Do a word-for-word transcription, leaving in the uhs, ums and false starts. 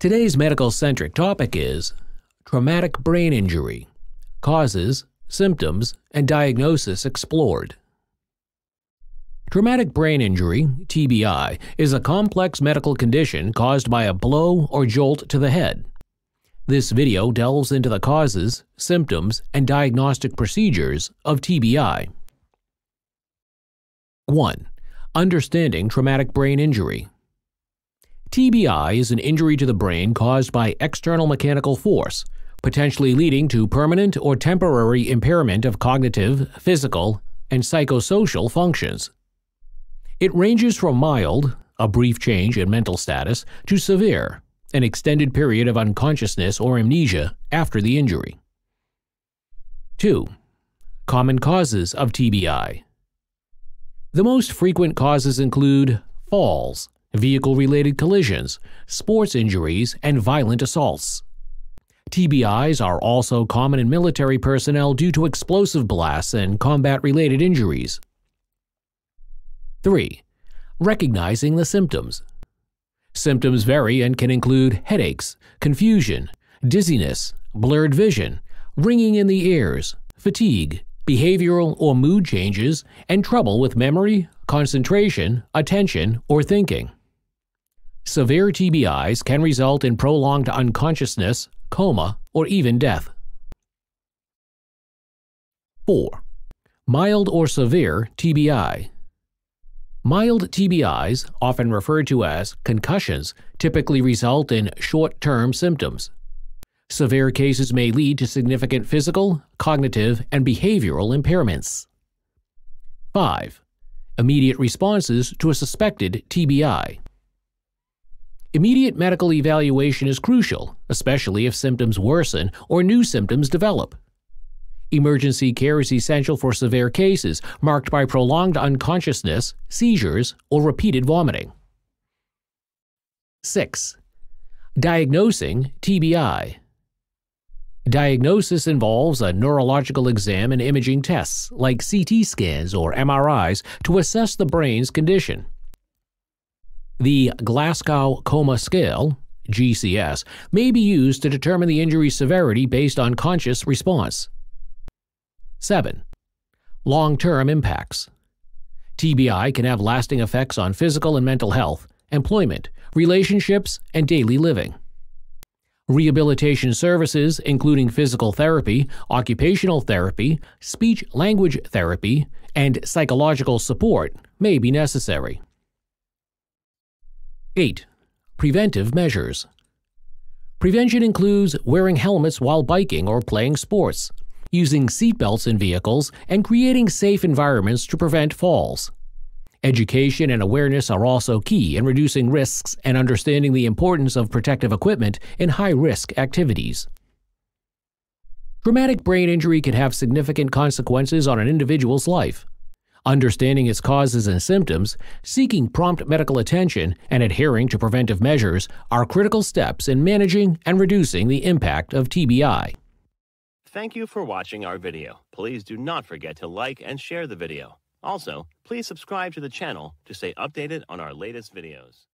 Today's medical centric topic is traumatic brain injury, causes, symptoms, and diagnosis explored. Traumatic brain injury, T B I, is a complex medical condition caused by a blow or jolt to the head. This video delves into the causes, symptoms, and diagnostic procedures of T B I. one. Understanding traumatic brain injury. T B I is an injury to the brain caused by external mechanical force, potentially leading to permanent or temporary impairment of cognitive, physical, and psychosocial functions. It ranges from mild, a brief change in mental status, to severe, an extended period of unconsciousness or amnesia after the injury. two. Common causes of T B I. The most frequent causes include falls, vehicle-related collisions, sports injuries, and violent assaults. T B Is are also common in military personnel due to explosive blasts and combat-related injuries. three. Recognizing the symptoms. Symptoms vary and can include headaches, confusion, dizziness, blurred vision, ringing in the ears, fatigue, behavioral or mood changes, and trouble with memory, concentration, attention, or thinking. Severe T B Is can result in prolonged unconsciousness, coma, or even death. four. Mild or severe T B I. Mild T B Is, often referred to as concussions, typically result in short-term symptoms. Severe cases may lead to significant physical, cognitive, and behavioral impairments. five. Immediate responses to a suspected T B I. Immediate medical evaluation is crucial, especially if symptoms worsen or new symptoms develop. Emergency care is essential for severe cases marked by prolonged unconsciousness, seizures, or repeated vomiting. six. Diagnosing T B I. Diagnosis involves a neurological exam and imaging tests like C T scans or M R Is to assess the brain's condition. The Glasgow Coma Scale, G C S, may be used to determine the injury's severity based on conscious response. seven. Long-term impacts. T B I can have lasting effects on physical and mental health, employment, relationships, and daily living. Rehabilitation services, including physical therapy, occupational therapy, speech-language therapy, and psychological support, may be necessary. eight. Preventive measures. Prevention includes wearing helmets while biking or playing sports, using seatbelts in vehicles, and creating safe environments to prevent falls. Education and awareness are also key in reducing risks and understanding the importance of protective equipment in high-risk activities. Traumatic brain injury can have significant consequences on an individual's life. Understanding its causes and symptoms, seeking prompt medical attention, and adhering to preventive measures are critical steps in managing and reducing the impact of T B I. Thank you for watching our video. Please do not forget to like and share the video. Also, please subscribe to the channel to stay updated on our latest videos.